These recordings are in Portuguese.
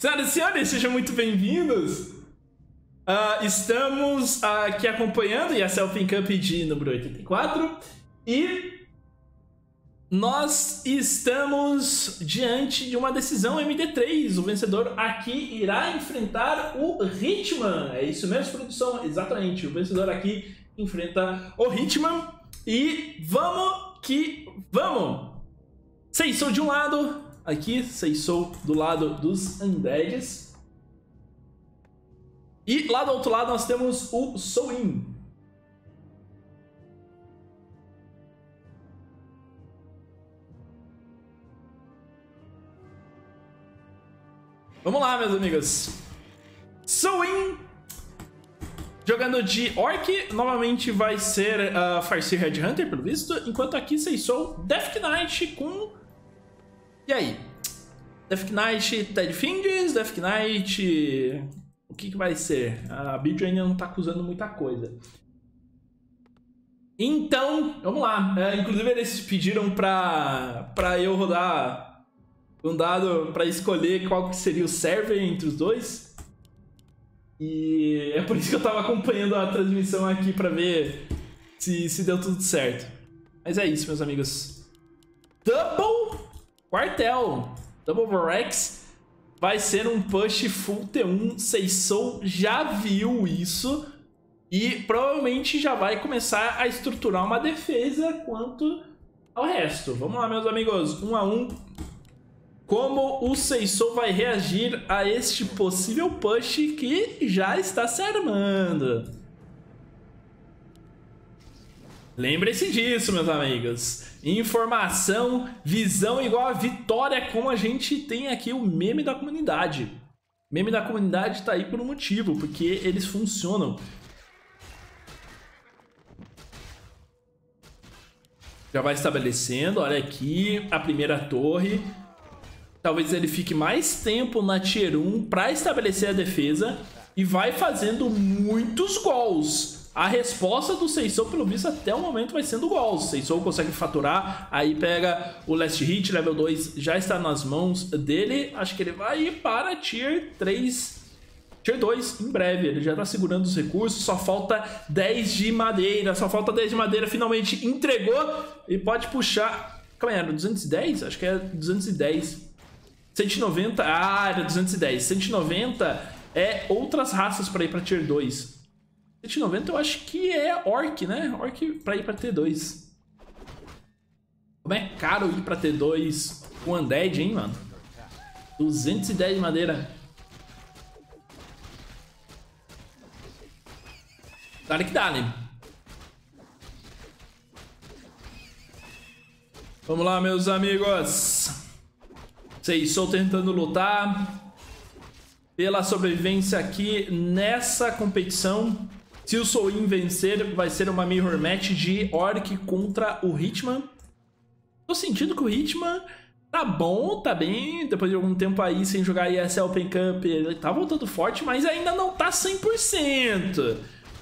Senhoras e senhores, sejam muito bem-vindos. Estamos aqui acompanhando a ESL Open Cup de número 84 e nós estamos diante de uma decisão MD3. O vencedor aqui irá enfrentar o Hitman. É isso mesmo, produção? Exatamente. O vencedor aqui enfrenta o Hitman e vamos que vamos. SaysO de um lado, aqui SaysO do lado dos Undeads. E lá do outro lado nós temos o Soin. Vamos lá, meus amigos. Soin jogando de Orc. Novamente vai ser Farseer Headhunter, pelo visto. Enquanto aqui SaysO Death Knight com... E aí? Death Knight Ted Fingers, Death Knight... O que vai ser? A Bidjo ainda não tá acusando muita coisa. Então, vamos lá. Inclusive eles pediram pra eu rodar um dado pra escolher qual que seria o server entre os dois. E é por isso que eu tava acompanhando a transmissão aqui pra ver se deu tudo certo. Mas é isso, meus amigos. Double Quartel. Double Vorax. Vai ser um push full T1, SaysO já viu isso e provavelmente já vai começar a estruturar uma defesa quanto ao resto. Vamos lá, meus amigos, 1 a 1. Como o SaysO vai reagir a este possível push que já está se armando? Lembre-se disso, meus amigos. Informação, visão igual a vitória, como a gente tem aqui o meme da comunidade. O meme da comunidade tá aí por um motivo, porque eles funcionam. Já vai estabelecendo, olha aqui, a primeira torre. Talvez ele fique mais tempo na Tier 1 para estabelecer a defesa e vai fazendo muitos gols. A resposta do SaysO, pelo visto, até o momento vai sendo gols. O SaysO consegue faturar, aí pega o Last Hit, level 2, já está nas mãos dele. Acho que ele vai ir para Tier 3, Tier 2 em breve. Ele já está segurando os recursos, só falta 10 de madeira. Só falta 10 de madeira, finalmente entregou e pode puxar... Como era? 210? Acho que é 210. 190? Ah, era 210. 190 é outras raças para ir para Tier 2. 190 eu acho que é Orc, né? Orc pra ir pra T2. Como é caro ir pra T2 com Undead, hein, mano? 210 de madeira. Dá-lhe que dá, né? Vamos lá, meus amigos. SaysO tentando lutar pela sobrevivência aqui nessa competição. Se o Soin vencer, vai ser uma mirror match de Orc contra o Hitman. Tô sentindo que o Hitman tá bom, tá bem. Depois de algum tempo aí sem jogar ESL Open Cup, ele tá voltando forte, mas ainda não tá 100%.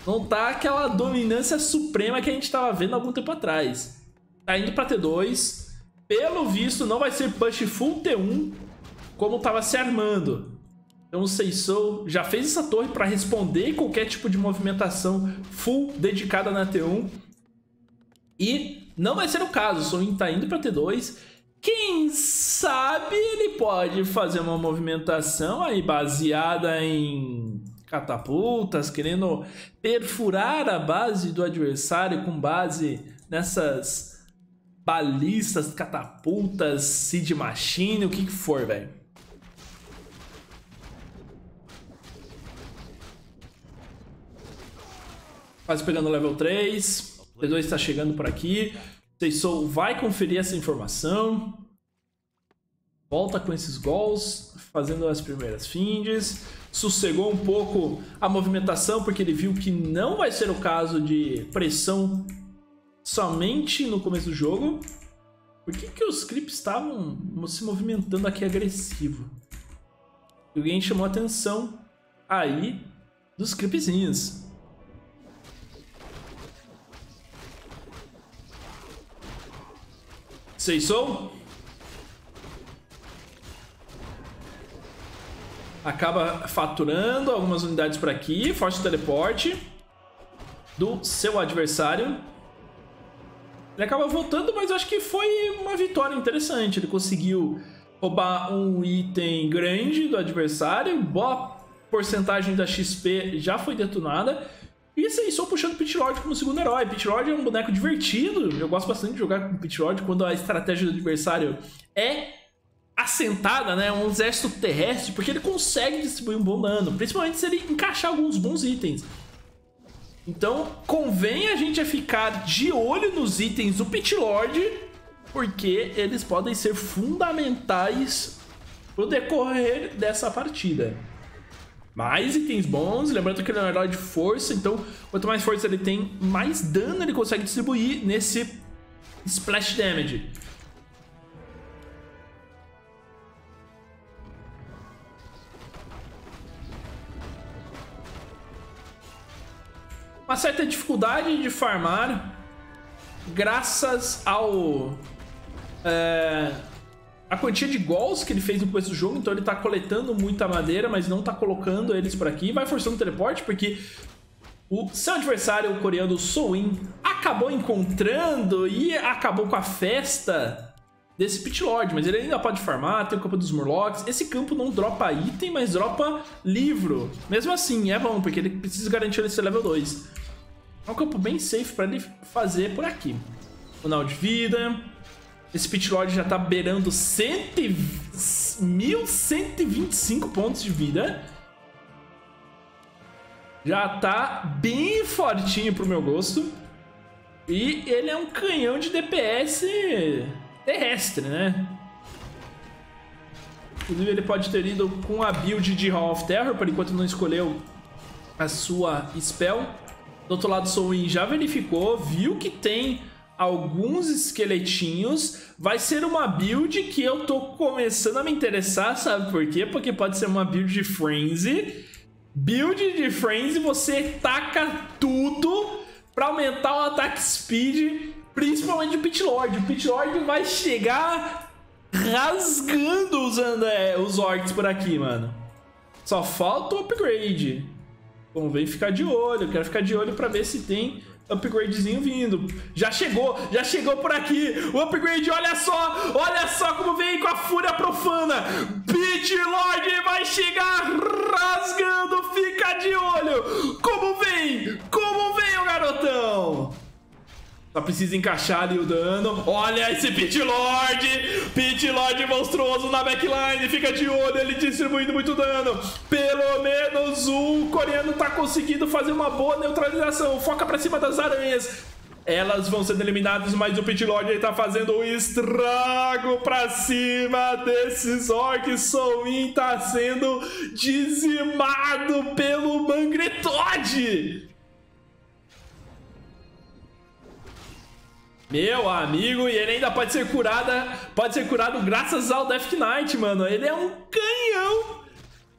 Não tá aquela dominância suprema que a gente tava vendo algum tempo atrás. Tá indo pra T2. Pelo visto, não vai ser push full T1 como tava se armando. Então o SaysO já fez essa torre para responder qualquer tipo de movimentação full dedicada na T1. E não vai ser o caso, o Soin tá indo para T2. Quem sabe ele pode fazer uma movimentação aí baseada em catapultas, querendo perfurar a base do adversário com base nessas balistas, catapultas, seed machine, o que que for, velho. Quase pegando o level 3, o T2 está chegando por aqui, o SaysO vai conferir essa informação, volta com esses gols, fazendo as primeiras finds, sossegou um pouco a movimentação porque ele viu que não vai ser o caso de pressão somente no começo do jogo. Por que os creeps estavam se movimentando aqui agressivo? Alguém chamou a atenção aí dos creepzinhos. SaysO acaba faturando algumas unidades por aqui. Força o teleporte do seu adversário. Ele acaba voltando, mas eu acho que foi uma vitória interessante. Ele conseguiu roubar um item grande do adversário. Boa porcentagem da XP já foi detonada. E SaysO puxando o Pit Lord como segundo herói. Pit Lord é um boneco divertido. Eu gosto bastante de jogar com o Pit Lord quando a estratégia do adversário é assentada, né? Um exército terrestre, porque ele consegue distribuir um bom dano, principalmente se ele encaixar alguns bons itens. Então convém a gente ficar de olho nos itens do Pit Lord, porque eles podem ser fundamentais no decorrer dessa partida. Mais itens bons, lembrando que ele é um herói de força, então quanto mais força ele tem, mais dano ele consegue distribuir nesse Splash Damage. Uma certa dificuldade de farmar, graças ao... a quantia de gols que ele fez no começo do jogo, então ele tá coletando muita madeira, mas não tá colocando eles por aqui. Vai forçando o teleporte, porque o seu adversário, o coreano Soin, acabou encontrando e acabou com a festa desse Pit Lord. Mas ele ainda pode farmar, tem o campo dos Murlocs. Esse campo não dropa item, mas dropa livro. Mesmo assim, é bom, porque ele precisa garantir ele ser level 2. É um campo bem safe pra ele fazer por aqui. Funal de vida... Esse Pit Lord já tá beirando 1.125 pontos de vida. Já tá bem fortinho pro meu gosto. E ele é um canhão de DPS terrestre, né? Inclusive ele pode ter ido com a build de Hall of Terror, por enquanto não escolheu a sua spell. Do outro lado, Soin já verificou, viu que tem... alguns esqueletinhos. Vai ser uma build que eu tô começando a me interessar, sabe por quê? Porque pode ser uma build de Frenzy. Build de Frenzy, você taca tudo pra aumentar o ataque speed, principalmente o Pit Lord. O Pit Lord vai chegar rasgando os orcs por aqui, mano. Só falta o upgrade. Convém ficar de olho, eu quero ficar de olho pra ver se tem... upgradezinho vindo. Já chegou por aqui. O upgrade, olha só como vem com a fúria profana. Pit Lord vai chegar rasgando, fica de olho. Como vem o garotão. Só precisa encaixar ali o dano. Olha esse Pit Lord. Pit Lord monstruoso na backline. Fica de olho, ele distribuindo muito dano. Pelo menos o coreano tá conseguindo fazer uma boa neutralização. Foca pra cima das aranhas. Elas vão sendo eliminadas, mas o Pit Lord ele tá fazendo um estrago pra cima desses orcs. Soin tá sendo dizimado pelo Mangretod. Meu amigo, e ele ainda pode ser curado graças ao Death Knight, mano. Ele é um canhão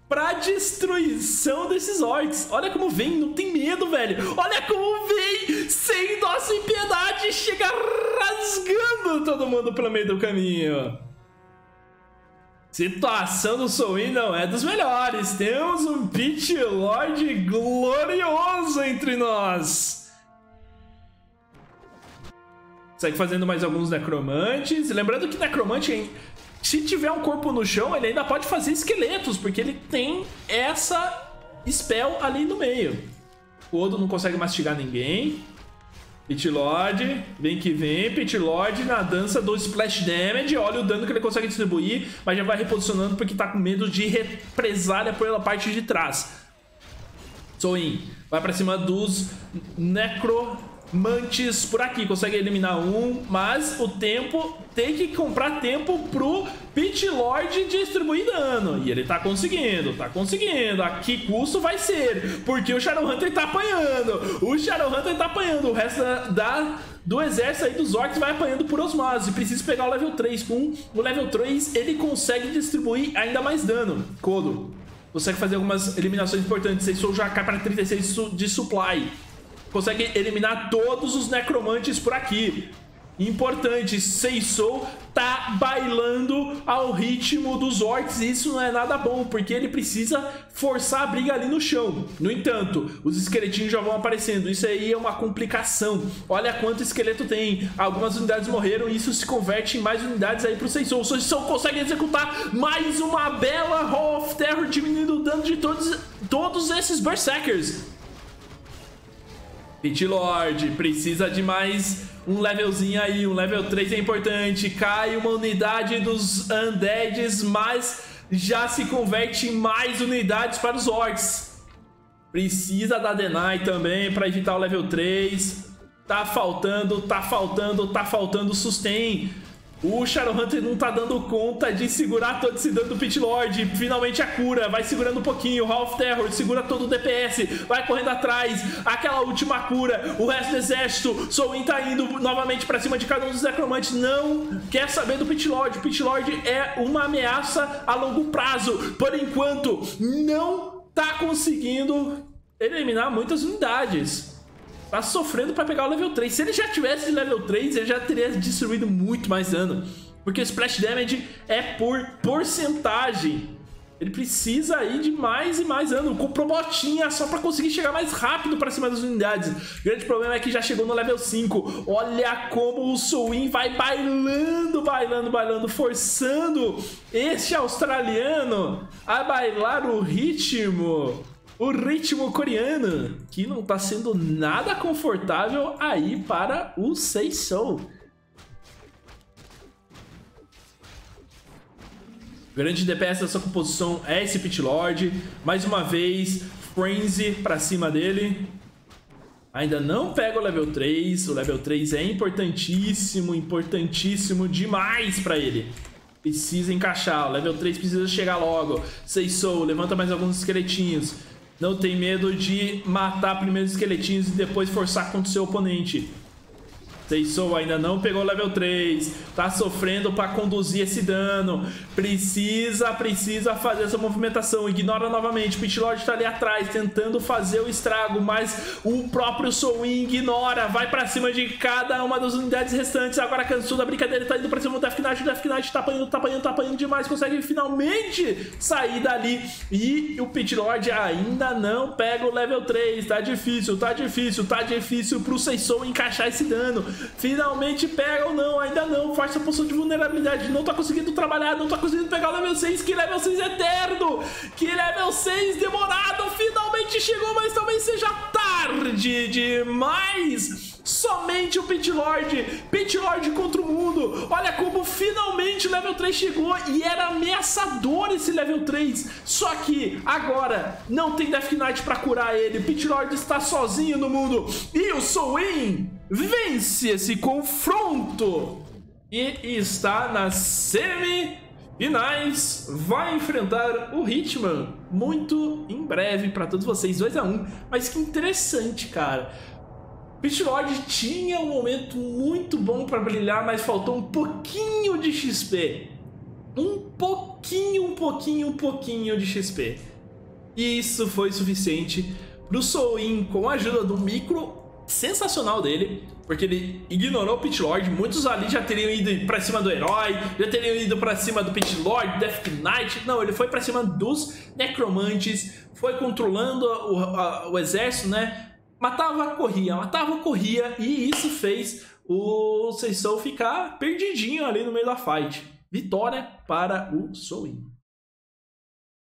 pra destruição desses orcs. Olha como vem, não tem medo, velho. Olha como vem, sem dó, sem piedade, chega rasgando todo mundo pelo meio do caminho. Situação do Soin não é dos melhores. Temos um Pit Lord glorioso entre nós. Segue fazendo mais alguns necromantes. Lembrando que necromante, hein? Se tiver um corpo no chão, ele ainda pode fazer esqueletos, porque ele tem essa spell ali no meio. O Kodo não consegue mastigar ninguém. Pit Lord, vem que vem. Pit Lord na dança do Splash Damage. Olha o dano que ele consegue distribuir, mas já vai reposicionando porque tá com medo de represália pela parte de trás. Soin vai pra cima dos necromantes por aqui, consegue eliminar um, mas o tempo tem que comprar tempo pro Pit Lord distribuir dano, e ele tá conseguindo, a que custo vai ser, porque o Shadow Hunter tá apanhando, o resto do exército aí dos orcs vai apanhando por osmose, precisa pegar o level 3, com o level 3 ele consegue distribuir ainda mais dano. Kodo consegue fazer algumas eliminações importantes, SaysO já cai para 36 de supply. Consegue eliminar todos os necromantes por aqui. Importante, SaysO tá bailando ao ritmo dos orcs e isso não é nada bom, porque ele precisa forçar a briga ali no chão. No entanto, os esqueletinhos já vão aparecendo, isso aí é uma complicação. Olha quanto esqueleto tem, algumas unidades morreram e isso se converte em mais unidades aí pro SaysO. O SaysO consegue executar mais uma bela Hall of Terror, diminuindo o dano de todos esses Berserkers. Pit Lord precisa de mais um levelzinho aí, um level 3 é importante. Cai uma unidade dos Undeads, mas já se converte em mais unidades para os Orcs. Precisa da Deny também para evitar o level 3. Tá faltando sustain. O Shadow Hunter não tá dando conta de segurar todo esse dano do Pit Lord. Finalmente a cura, vai segurando um pouquinho. Hall of Terror segura todo o DPS, vai correndo atrás, aquela última cura. O resto do exército, Soin tá indo novamente pra cima de cada um dos necromantes. Não quer saber do Pit Lord. O Pit Lord é uma ameaça a longo prazo. Por enquanto, não tá conseguindo eliminar muitas unidades. Tá sofrendo pra pegar o level 3. Se ele já tivesse level 3, ele já teria destruído muito mais dano, porque o Splash Damage é por porcentagem. Ele precisa aí de mais e mais dano. Comprou botinha só pra conseguir chegar mais rápido pra cima das unidades. O grande problema é que já chegou no level 5. Olha como o Soin vai bailando, forçando este australiano a bailar o ritmo coreano, que não tá sendo nada confortável aí para o SaysO. Grande DPS dessa composição é esse Pit Lord. Mais uma vez, Frenzy pra cima dele. Ainda não pega o level 3. O level 3 é importantíssimo demais pra ele. Precisa encaixar, o level 3 precisa chegar logo. SaysO levanta mais alguns esqueletinhos. Não tem medo de matar primeiro os esqueletinhos e depois forçar contra o seu oponente. SaysO ainda não pegou o level 3. Tá sofrendo pra conduzir esse dano. Precisa fazer essa movimentação. Ignora novamente. O Pit Lord tá ali atrás tentando fazer o estrago, mas o próprio Soin ignora. Vai pra cima de cada uma das unidades restantes. Agora cansou da brincadeira. Tá indo pra cima do Death Knight. O Death Knight tá apanhando demais. Consegue finalmente sair dali. E o Pit Lord ainda não pega o level 3. Tá difícil pro SaysO encaixar esse dano. Finalmente pega ou não, ainda não. Força a posição de vulnerabilidade, não tá conseguindo trabalhar, não tá conseguindo pegar o level 6. Que level 6 eterno, que level 6 demorado. Finalmente chegou, mas talvez seja tarde demais. Somente o Pit Lord. Pit Lord contra o mundo. Olha como finalmente o level 3 chegou. E era ameaçador esse level 3. Só que agora não tem Death Knight pra curar ele. Pit Lord está sozinho no mundo. E o Soin vence esse confronto e está nas semifinais. Vai enfrentar o Hitman muito em breve para todos vocês. 2-1. Mas que interessante, cara. Pit Lord tinha um momento muito bom para brilhar, mas faltou um pouquinho de XP. Um pouquinho de XP. E isso foi suficiente pro Soin, com a ajuda do micro sensacional dele, porque ele ignorou o Pit Lord. Muitos ali já teriam ido pra cima do herói, já teriam ido pra cima do Pit Lord, Death Knight. Não, ele foi pra cima dos necromantes, foi controlando o exército, né? Matava, corria, e isso fez o SaysO ficar perdidinho ali no meio da fight. Vitória para o Soin.